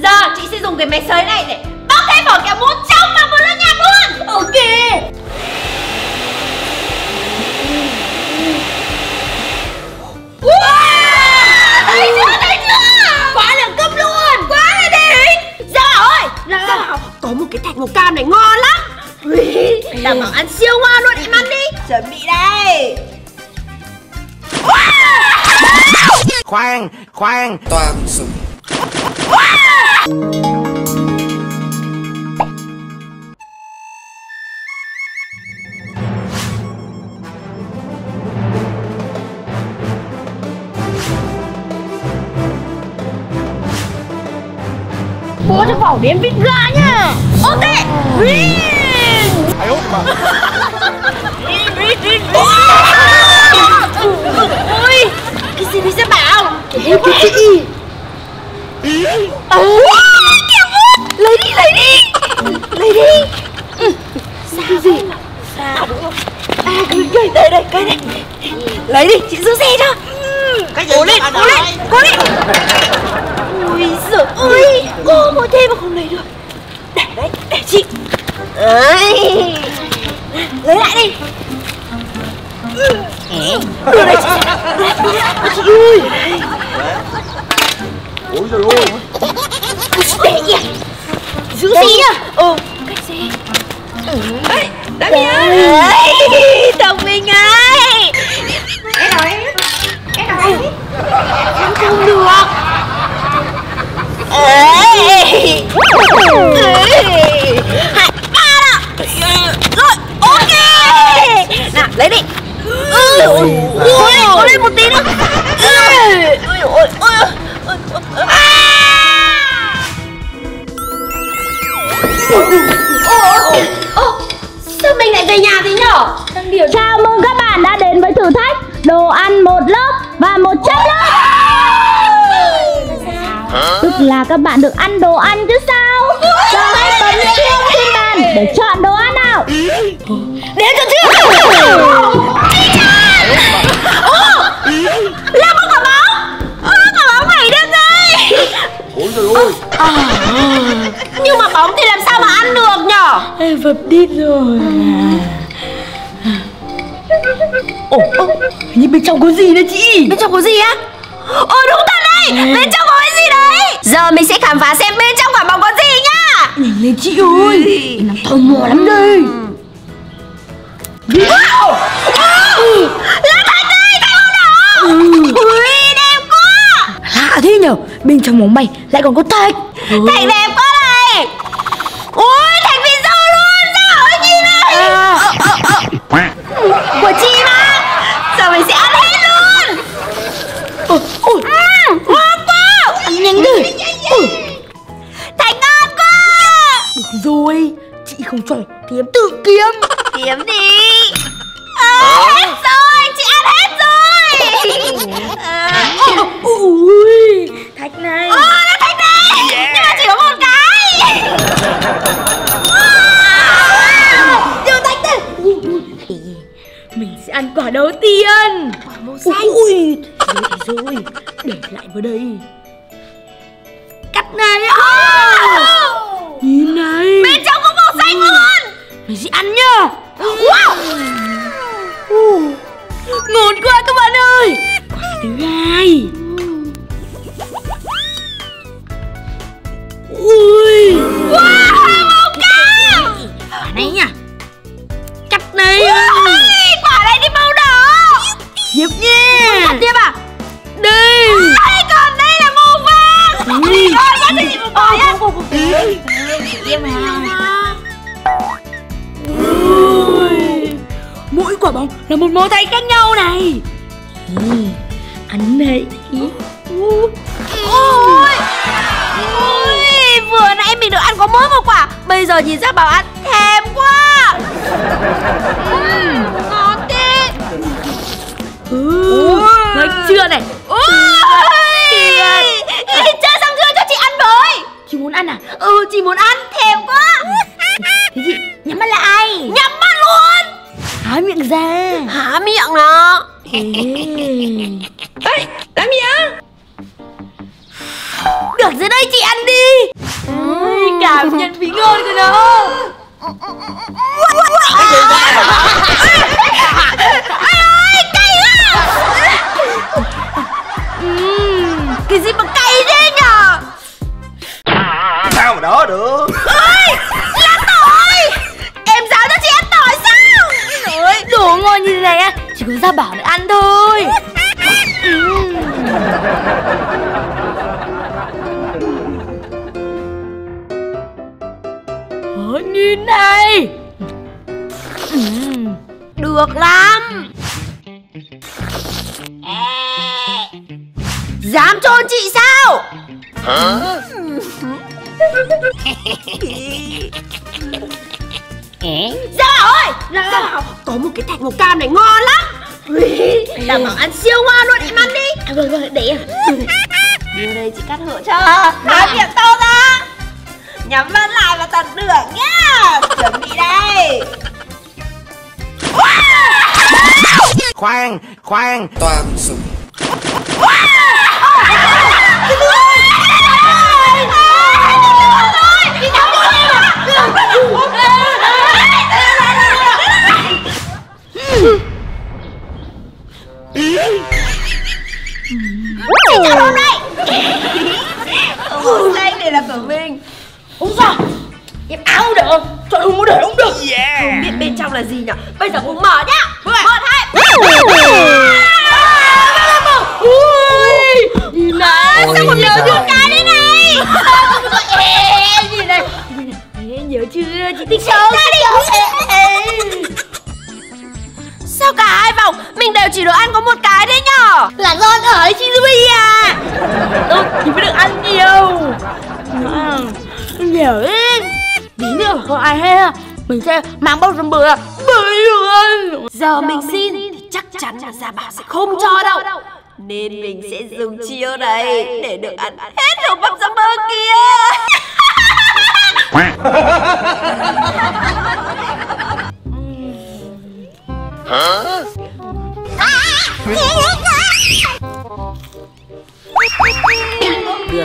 Giờ chị sẽ dùng cái máy sấy này để bóc hết vỏ kẹo mũ trong và một lớp nhạt luôn. Ok. Wow, thấy chưa? Quá là cấp luôn, quá là đỉnh. Dạ ơi, dạ, có một cái thạch màu cam này ngon lắm. Đảm bảo ăn siêu ngon luôn, em ăn đi. Chuẩn bị đây. Wow. Khoan, toàn súng. Bố cho vào đến vít ra nhá. Ok. Ôi, cái gì bây giờ bảo? Lấy đi. Sao gì? Sao đúng không? Đây. Lấy đi, chị giữ xe cho. Cái gì? Cố lên. Ui giời ơi, cô mua thêm mà không lấy được. Đấy, để chị. Ơi, lấy lại đi. Đưa đây chị ơi. Ôi giời ơi. Để kìa. Giữ gì nhá. Cách xe. Đã biết. Thông minh ơi. Em nói. Em không được. Rồi, ok. Nào, lấy đi. Ôi, có lên một tí nữa. Ôi. Sao mình lại về nhà thế nhở? Chào mừng các bạn đã đến với thử thách đồ ăn một lớp và 100 lớp. Tức là các bạn được ăn đồ ăn chứ sao? Cho hãy bấm chuông trên bàn để chọn đồ ăn nào. Đến cho chưa? Là con quả báo. Quả báo này đây đây. Ôi trời ơi. Nhưng mà bóng thì làm sao mà ăn được nhở? Vập đi rồi. Nhưng bên trong có gì đấy chị? Bên trong có gì á? Đúng thật đấy. Bên trong có cái gì đấy? Giờ mình sẽ khám phá xem bên trong quả bóng có gì nhá. Nhìn lên chị ơi. Em làm tò mò lắm đây. Wow. Là thật đấy, thấy không đó? Ui, đẹp quá. Lạ thế nhở? Bên trong bóng bay lại còn có thạch. Thạch đẹp quá này. Ui, thạch bị dâu luôn. Sao ơi nhìn này. Của chị mà. Giờ mình sẽ ăn hết luôn. Ngon quá. Ăn nhanh đi. Thạch ngon quá. Được rồi, chị không chọn thì em tự kiếm. Kiếm đi. Hết rồi, chị ăn hết rồi. Ui, thạch này. Là thạch này. Nhưng mà chỉ có một cái. Điều thạch này. Mình sẽ ăn quả đầu tiên. Quả màu xanh. Rồi, để lại vào đây. Cắt này. Nhìn này. Bên trong có màu xanh luôn. Mình sẽ ăn nhá. Wow. Ngon quá các bạn ơi. Quả thứ hai. Ui. Wow, màu cam. Quả này nhá. Cắt này. Ui, quả này đi màu đỏ. Hiệp nha. Cắt tiếp à? Đây. Còn đây là màu vàng. Mỗi quả bóng là một món tay khác nhau này. Ăn này. Ôi, vừa nãy mình được ăn có mỗi một quả, bây giờ nhìn ra bảo ăn thèm quá. Ngon thế. Ngon chưa này. Chơi xong chưa cho chị ăn với? Chị muốn ăn à? Chị muốn ăn, thèm quá. Thế chị nhắm mắt lại. Nhắm mắt luôn. Há miệng ra. Há miệng nó. Ê, há miệng. Được rồi đấy, chị ăn đi. rồi nữa. Ai ơi, cay quá. Cái gì mà cay thế nhờ? Sao mà đó được. Ôi, ăn tỏi. Em giáo cho chị ăn tỏi sao? Ôi, đồ ngon như thế này á, chỉ có Gia Bảo để ăn thôi. Nhìn này. Được lắm. Dám trôn chị sao? Hả? Gia Bảo ơi, Gia Bảo, có một cái thạch màu cam này ngon lắm. Gia Bảo ăn siêu ngon luôn, em ăn đi. À, rồi, để em. Đưa đây chị cắt hộ cho. Nói miệng to ra. Nhắm mắt lại và tận hưởng nhá. Chuẩn bị đây. Khoan toàn súng. Đây là của mình. Ông Gia, em áo được không? Trời ơi, muốn để không được. Không biết bên trong là gì nhỉ? Bây giờ cũng mở nhá. 1, 2 Ui, nhìn này, sao còn nhiều chuyện cái đấy này. Nhìn này, nhớ chưa? Chị thích xấu đi. Sao cả hai vòng mình đều chỉ được ăn có một cái đấy nhở? Là do thở Chizubi à? Tôi thì mới được ăn nhiều. Nhiều lên. Tí nữa không ai hết, mình sẽ mang bao rầm bự luôn. Giờ mình xin thì chắc chắn là Gia Bảo sẽ không cho đâu. Nên mình sẽ dùng chiêu này để được ăn hết hộp bắp rầm bự kia. Được rồi.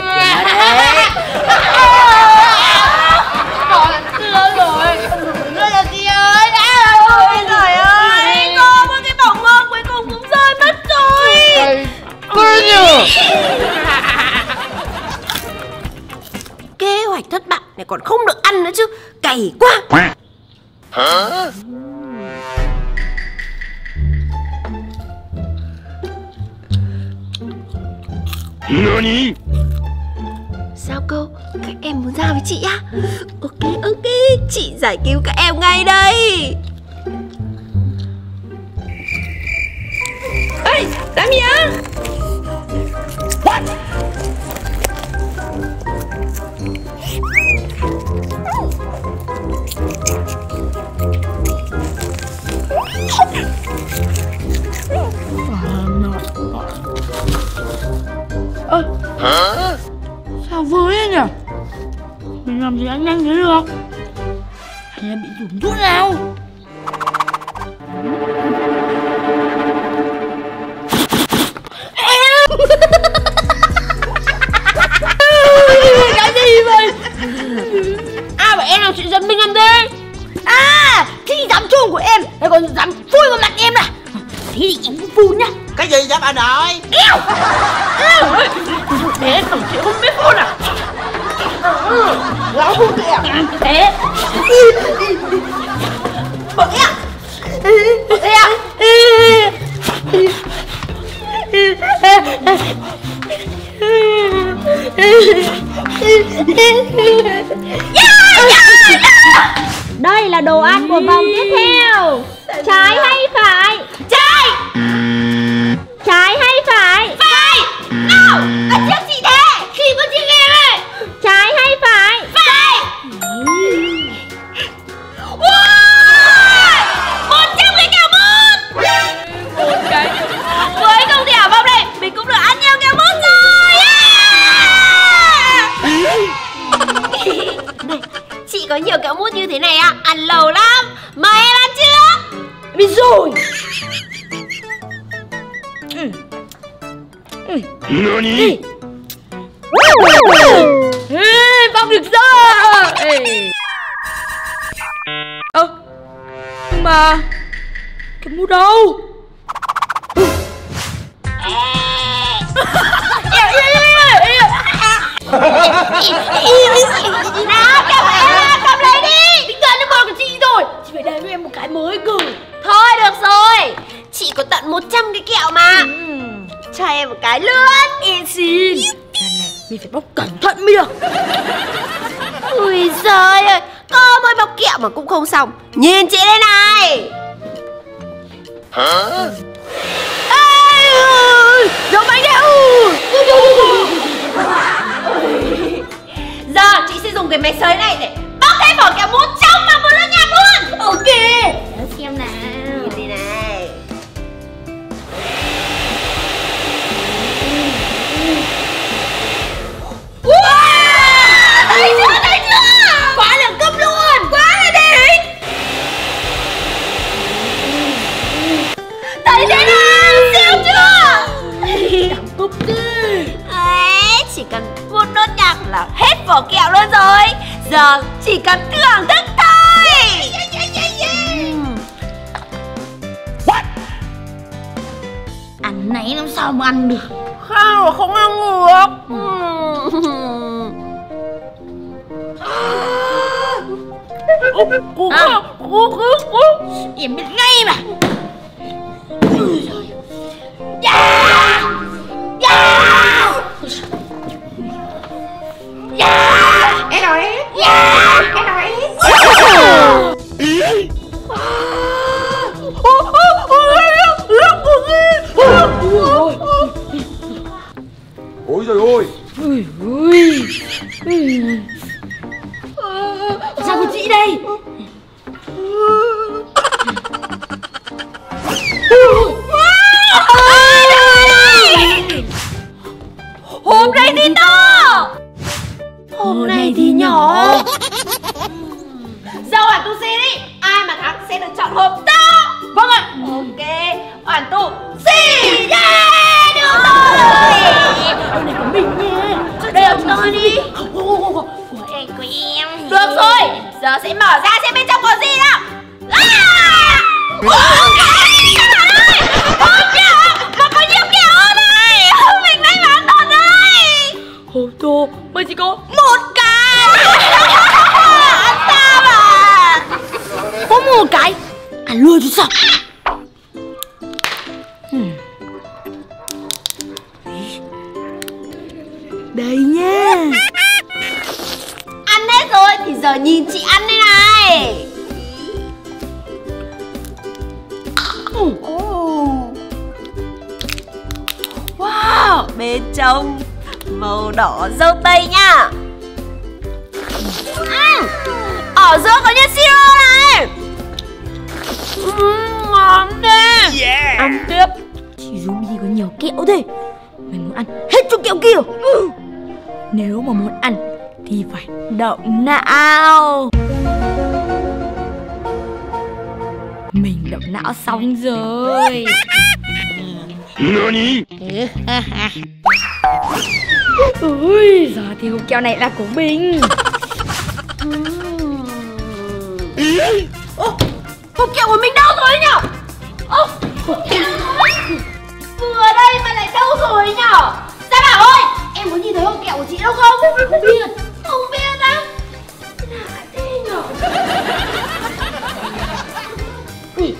Kế hoạch thất bại này còn không được ăn nữa chứ. Cày quá. Hả? Nani? Sao cô? Các em muốn ra với chị á? Ok, chị giải cứu các em ngay đây. Ê, Damien. What? Hả? Sao vui thế nhỉ? Mình làm gì anh nhanh thế được? Hay là bị dùm chút nào? Cái gì vậy? Ai bảo em làm chuyện giật mình làm thế? À, thế thì dám chuông của em lại còn dám phui vào mặt em này. Thế thì em cũng phui nhá. Cái gì dám bà nội? Eo. Thế tổng chị không biết luôn à? Lão không kìa. Thế bọn em. Bọn em. Đây là đồ ăn của vòng tiếp theo. Trái hay phải? Trái. Trái hay phải? Phải. Nào, ăn trước chị thế. Khi có chị nghe này. Trái hay phải? Phải. 100 cái kẹo mút. Với công ty ở vòng này, mình cũng được ăn nhiều kẹo mút rồi. Này, chị có nhiều kẹo mút như thế này ạ, ăn lâu lắm. Mời em ăn trước. Biết rồi. Nani? Vòng được rồi. mà. Cái mũ đâu? Nào các bạn, cầm lấy đi. Tính ra nó còn gì rồi. Chị phải đem cho em một cái mới gửi. Thôi được rồi, chị có tận 100 cái kẹo mà. Cho em một cái luôn. Em xin. Lần này mình phải bóc cẩn thận mới được. Ui giời ơi, có mới bóc kẹo mà cũng không xong. Nhìn chị đây này. Hả? Ê ơi, dấu bánh đấy. Giờ chị sẽ dùng cái máy sấy này để bóc thêm vỏ kẹo mút trong và một lát nhạt luôn. Ok. Để xem nào. Nhìn đây này. Wow, thấy chưa? Quá là cấp luôn. Quá là đỉnh. Thấy thế nào? Siêu chưa? Đẳng cấp ghê. Chỉ cần vuốt nốt nhạc là hết vỏ kẹo luôn rồi. Giờ chỉ cần thưởng thức thôi. What? Ăn nấy làm sao mà ăn được. Khao là không ăn được. Em biết ngay mà. Yeah! Yeah! Yeah! Em nói. Yeah! Em nói. Ôi trời ơi. Sao của chị đây? Hôm nay thì to, hôm nay thì nhỏ. Giờ Hoàn Tu xin đi. Ai mà thắng sẽ được chọn hộp to. Vâng ạ. Ok, Hoàn Tu xin. Yeah, được rồi. Hôm nay của mình nha. Đây là của tôi đi. Của em. Được rồi, giờ sẽ mở ra xem bên trong có gì nào. Hộp tô mới chỉ có một cái. Ăn ta mà. Có một cái. Ăn luôn chứ sao. Đây nha. Ăn hết rồi thì giờ nhìn chị ăn đây này. Wow, bên trong màu đỏ dâu tây nha. Ở giữa có nhân siro này. Ngon thế. Yeah. Ăn tiếp. Chị Ruby có nhiều kẹo thế. Mình muốn ăn hết chỗ kẹo kia. Nếu mà muốn ăn thì phải động não. Mình động não xong rồi. Nani? Ui, giờ thì hộp kẹo này là của mình. Hộp kẹo của mình đâu rồi nhỉ? Vừa đây mà lại đâu rồi nhỉ? Gia Bảo ơi, em có nhìn thấy hộp kẹo của chị đâu không? Không biết. Không biết á. Lạ thế nhỉ?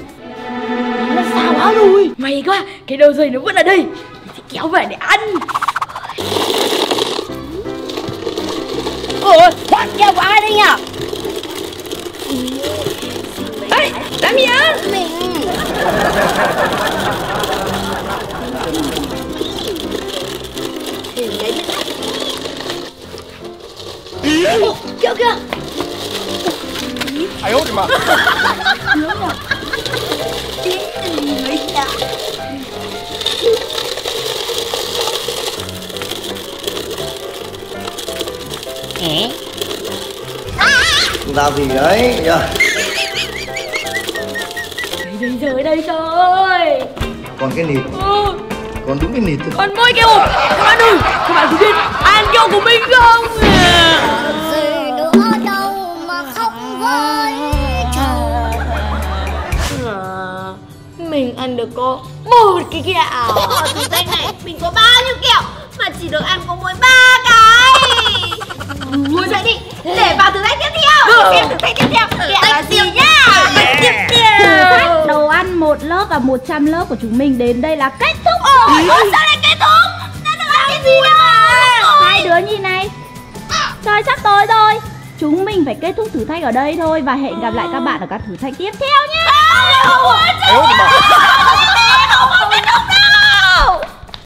Nó sao quá rồi. May quá, cái đầu dây nó vẫn ở đây. Mình sẽ kéo về để ăn. Ôi, bắt kẹo của ai đây nhỉ? Ê, làm gì á? Mình. Ô, kìa kìa. Ai ơi mà. Chúng ta gì đấy yeah. Đây đây rồi. Còn cái nịt. Còn đúng cái nịt thôi. Còn mỗi cái hộp. Các bạn ơi, các bạn có biết ăn kẹo của mình không? Gì nữa đâu mà khóc với trời. lần được cô một cái kẹo. Ở thử thách này mình có bao nhiêu kẹo mà chỉ được ăn có mỗi 3 cái. Mua dậy đi để vào thử thách tiếp theo. Xem thử thách tiếp theo kẹo là gì nhá. Đồ ăn 1 lớp và 100 lớp của chúng mình đến đây là kết thúc rồi. Sao lại kết thúc? Đã được ăn gì đâu mà. Hai đứa nhìn này, trời sắp tối rồi. Chúng mình phải kết thúc thử thách ở đây thôi. Và hẹn gặp lại các bạn ở các thử thách tiếp theo nhé.